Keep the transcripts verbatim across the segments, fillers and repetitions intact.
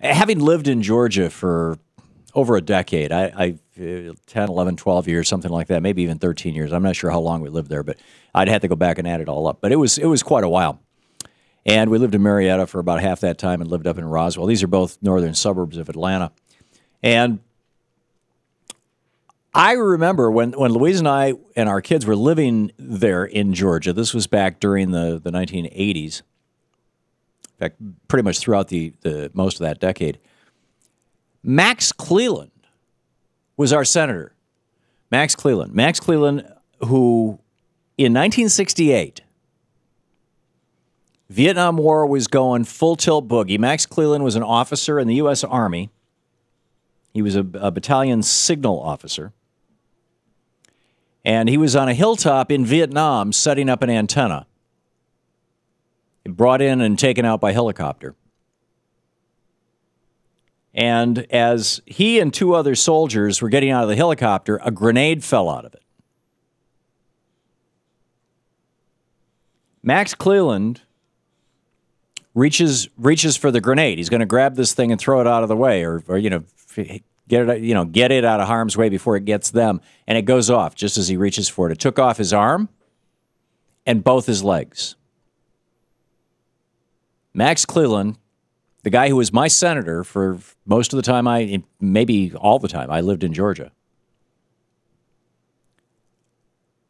having lived in Georgia for over a decade, I, I ten, eleven, twelve years, something like that, maybe even thirteen years. I'm not sure how long we lived there, but I'd have to go back and add it all up. But it was, it was quite a while. And we lived in Marietta for about half that time and lived up in Roswell. These are both northern suburbs of Atlanta. And I remember when, when Louise and I and our kids were living there in Georgia, this was back during the, the nineteen eighties, in fact, pretty much throughout the, the most of that decade, Max Cleland was our senator. Max Cleland. Max Cleland, who in nineteen sixty-eight, Vietnam War was going full tilt boogie. Max Cleland was an officer in the U S Army. He was a, a battalion signal officer. And he was on a hilltop in Vietnam setting up an antenna, brought in and taken out by helicopter. And as he and two other soldiers were getting out of the helicopter, a grenade fell out of it. Max Cleland reaches reaches for the grenade. He's going to grab this thing and throw it out of the way, or, or you know, get it you know get it out of harm's way before it gets them. And it goes off just as he reaches for it. It took off his arm and both his legs. Max Cleland, the guy who was my senator for most of the time, I maybe all the time I lived in Georgia,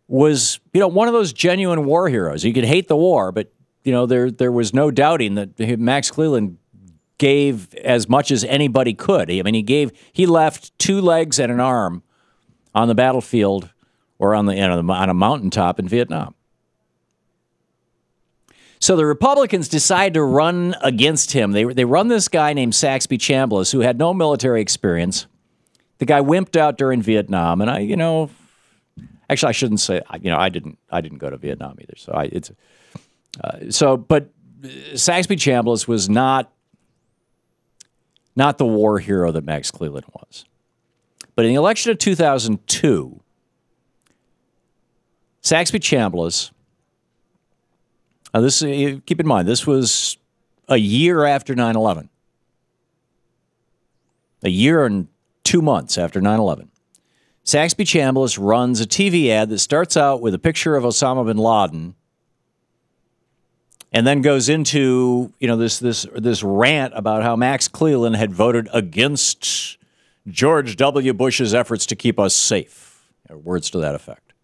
was you know one of those genuine war heroes. You could hate the war, but you know there there was no doubting that Max Cleland gave as much as anybody could. I mean, he gave he left two legs and an arm on the battlefield or on the you know, on a mountaintop in Vietnam. So the Republicans decide to run against him. They, they run this guy named Saxby Chambliss, who had no military experience. The guy wimped out during Vietnam, and I, you know, actually I shouldn't say, you know, I didn't, I didn't go to Vietnam either. So I, it's, uh, so, but Saxby Chambliss was not, not the war hero that Max Cleland was. But in the election of two thousand two, Saxby Chambliss. Now, this, keep in mind, this was a year after nine eleven. A year and two months after nine eleven. Saxby Chambliss runs a T V ad that starts out with a picture of Osama bin Laden and then goes into, you know, this, this, this rant about how Max Cleland had voted against George W. Bush's efforts to keep us safe. Words to that effect.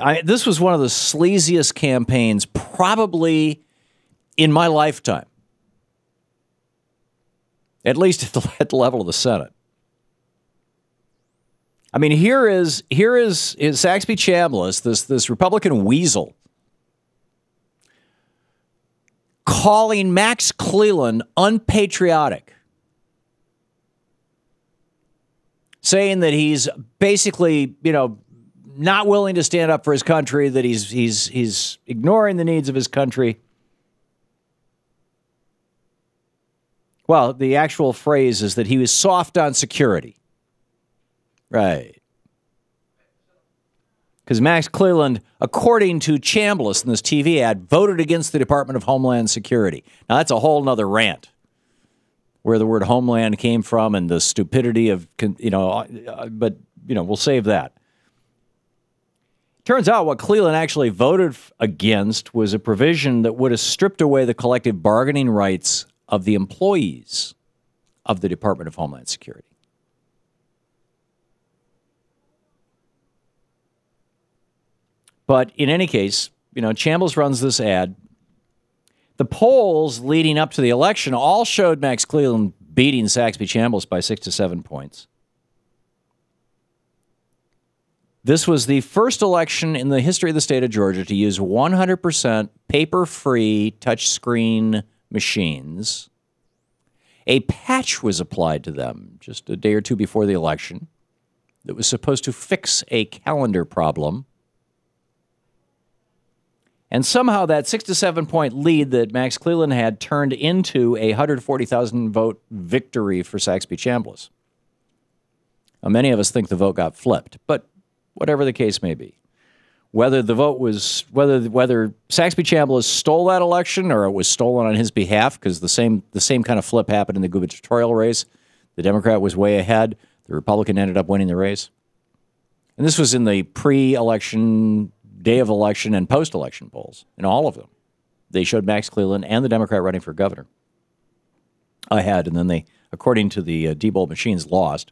I, this was one of the sleaziest campaigns probably in my lifetime, at least at the, at the level of the Senate. I mean, here is here is, is Saxby Chambliss, this this Republican weasel, calling Max Cleland unpatriotic, saying that he's basically, you know, not willing to stand up for his country, that he's he's he's ignoring the needs of his country. Well, the actual phrase is that he was soft on security. Right. Because Max Cleland, according to Chambliss in this T V ad, voted against the Department of Homeland Security. Now, that's a whole nother rant, where the word homeland came from and the stupidity of, you know, but, you know, we'll save that. Turns out what Cleland actually voted against was a provision that would have stripped away the collective bargaining rights of the employees of the Department of Homeland Security. But in any case, you know, Chambliss runs this ad. The polls leading up to the election all showed Max Cleland beating Saxby Chambliss by six to seven points. This was the first election in the history of the state of Georgia to use one hundred percent paper-free touchscreen machines. A patch was applied to them just a day or two before the election that was supposed to fix a calendar problem. And somehow that six to seven point lead that Max Cleland had turned into a one hundred forty thousand vote victory for Saxby Chambliss. Now, many of us think the vote got flipped, but whatever the case may be. whether the vote was, whether whether Saxby Chambliss stole that election or it was stolen on his behalf, because the same the same kind of flip happened in the gubernatorial race. The Democrat was way ahead. The Republican ended up winning the race. And this was in the pre-election, day of election, and post-election polls. In all of them, they showed Max Cleland and the Democrat running for governor ahead, and then they, according to the uh, Diebold machines, lost.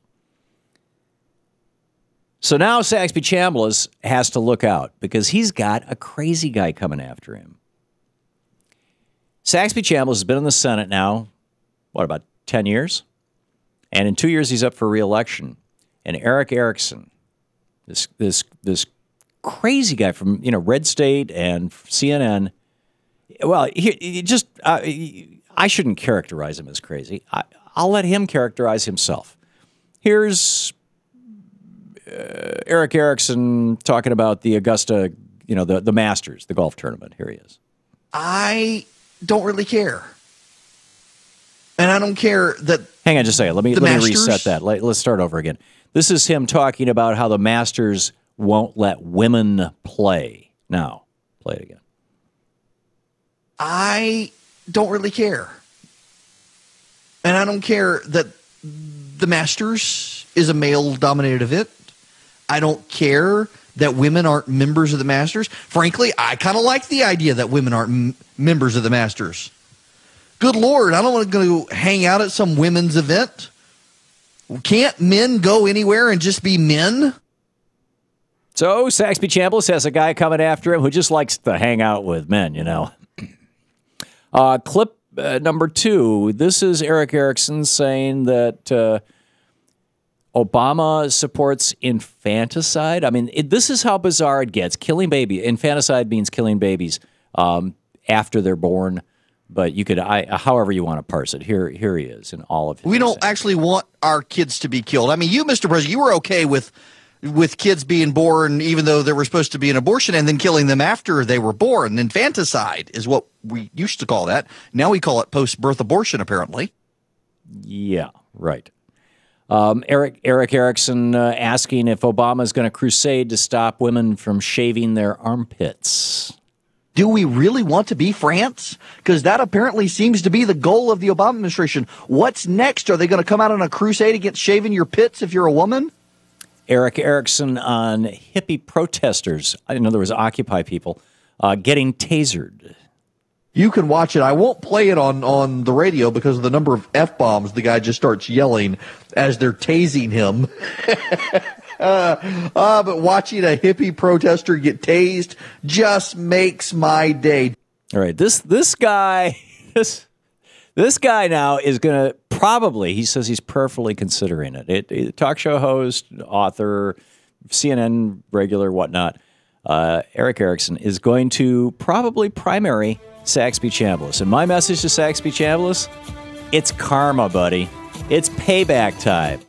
So now Saxby Chambliss has to look out, because he's got a crazy guy coming after him. Saxby Chambliss has been in the Senate now, what, about ten years? And in two years, he's up for re-election. And Erick Erickson, this, this, this crazy guy from, you know, Red State and C N N, well, he, he just, uh, he, I shouldn't characterize him as crazy. I, I'll let him characterize himself. Here's... Uh, Erick Erickson talking about the Augusta, you know, the, the Masters, the golf tournament. Here he is. I don't really care. And I don't care that... Hang on just a second. Let me, let me reset that. Let, let's start over again. This is him talking about how the Masters won't let women play. Now, play it again. I don't really care. And I don't care that the Masters is a male-dominated event. I don't care that women aren't members of the Masters. Frankly, I kind of like the idea that women aren't m members of the Masters. Good Lord, I don't want to go hang out at some women's event. Can't men go anywhere and just be men? So Saxby Chambliss has a guy coming after him who just likes to hang out with men, you know. Uh, clip uh, number two. This is Erick Erickson saying that... Uh, Obama supports infanticide. I mean, it, this is how bizarre it gets. Killing baby. Infanticide means killing babies um, after they're born. But you could, I, however you want to parse it. Here, here he is in all of his. We don't sentences. actually want our kids to be killed. I mean, you, Mister President, you were okay with with kids being born, even though there were supposed to be an abortion, and then killing them after they were born. Infanticide is what we used to call that. Now we call it post-birth abortion, apparently. Yeah, right. Um, Erick, Erick Erickson uh, asking if Obama's going to crusade to stop women from shaving their armpits. Do we really want to be France? Because that apparently seems to be the goal of the Obama administration. What's next? Are they going to come out on a crusade against shaving your pits if you're a woman? Erick Erickson on hippie protesters, in other words, Occupy people, uh, getting tasered. You can watch it. I won't play it on, on the radio because of the number of F-bombs the guy just starts yelling as they're tasing him. uh, uh, but watching a hippie protester get tased just makes my day. All right, this this guy this this guy now is going to probably, he says he's prayerfully considering it. It, it talk show host, author, C N N regular, whatnot. Uh, Erick Erickson is going to probably primary Saxby Chambliss. And my message to Saxby Chambliss, it's karma, buddy. It's payback time.